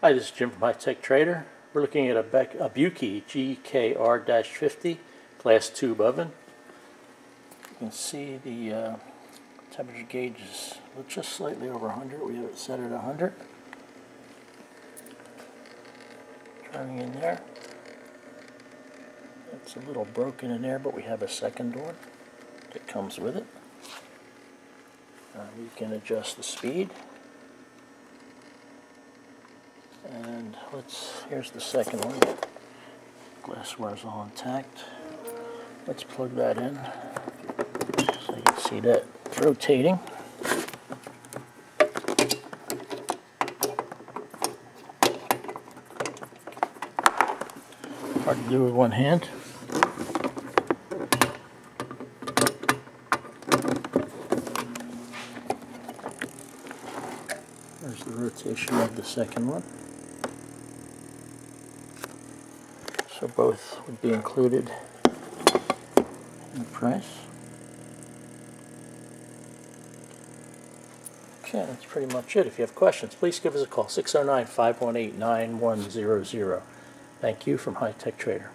Hi, this is Jim from HiTechTrader. We're looking at a Buchi GKR-50 glass tube oven. You can see the temperature gauge is just slightly over 100. We have it set at 100. Turning in there. It's a little broken in there, but we have a second one that comes with it. We can adjust the speed. And here's the second one. Glassware is all intact. Let's plug that in so you can see that it's rotating. Hard to do with one hand. There's the rotation of the second one. So both would be included in the price. Okay, that's pretty much it. If you have questions, please give us a call, 609-518-9100. Thank you from HiTechTrader.